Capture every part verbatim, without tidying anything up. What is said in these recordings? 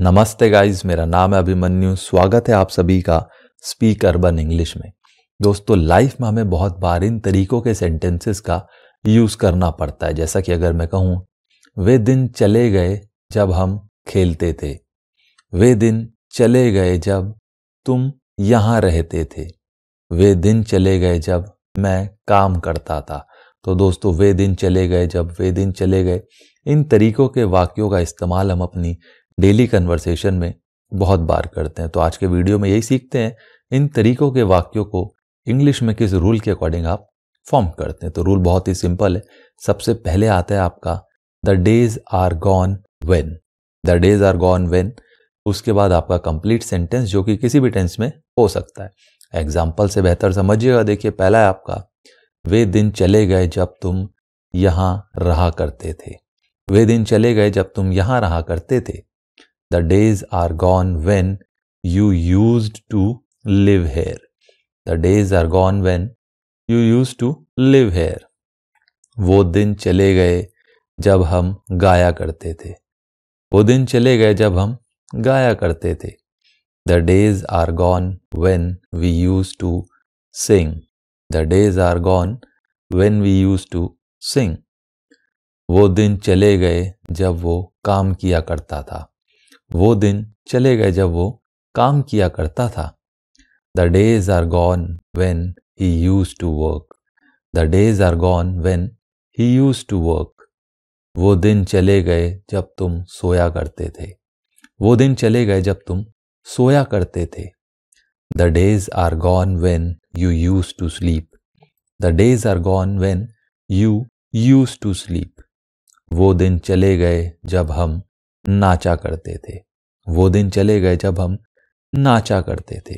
नमस्ते गाइज, मेरा नाम है अभिमन्यु। स्वागत है आप सभी का स्पीक अर्बन इंग्लिश में। दोस्तों, लाइफ में हमें बहुत बार इन तरीकों के सेंटेंसेस का यूज़ करना पड़ता है। जैसा कि अगर मैं कहूँ, वे दिन चले गए जब हम खेलते थे, वे दिन चले गए जब तुम यहाँ रहते थे, वे दिन चले गए जब मैं काम करता था। तो दोस्तों, वे दिन चले गए जब, वे दिन चले गए, इन तरीकों के वाक्यों का इस्तेमाल हम अपनी डेली कन्वर्सेशन में बहुत बार करते हैं। तो आज के वीडियो में यही सीखते हैं, इन तरीकों के वाक्यों को इंग्लिश में किस रूल के अकॉर्डिंग आप फॉर्म करते हैं। तो रूल बहुत ही सिंपल है। सबसे पहले आता है आपका the days are gone when, the days are gone when. उसके बाद आपका कंप्लीट सेंटेंस, जो कि किसी भी टेंस में हो सकता है। एग्जाम्पल से बेहतर समझिएगा। देखिए, पहला है आपका, वे दिन चले गए जब तुम यहाँ रहा करते थे, वे दिन चले गए जब तुम यहाँ रहा करते थे। The days are gone when you used to live here. The days are gone when you used to live here. वो दिन चले गए जब हम गाया करते थे, वो दिन चले गए जब हम गाया करते थे। The days are gone when we used to sing. The days are gone when we used to sing. वो दिन चले गए जब वो काम किया करता था, वो दिन चले गए जब वो काम किया करता था। The days are gone when he used to work. The days are gone when he used to work. वो दिन चले गए जब तुम सोया करते थे, वो दिन चले गए जब तुम सोया करते थे। The days are gone when you used to sleep. The days are gone when you used to sleep. वो दिन चले गए जब हम नाचा करते थे, वो दिन चले गए जब हम नाचा करते थे।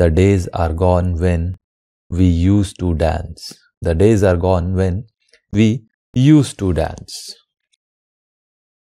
The days are gone when we used to dance. The days are gone when we used to dance.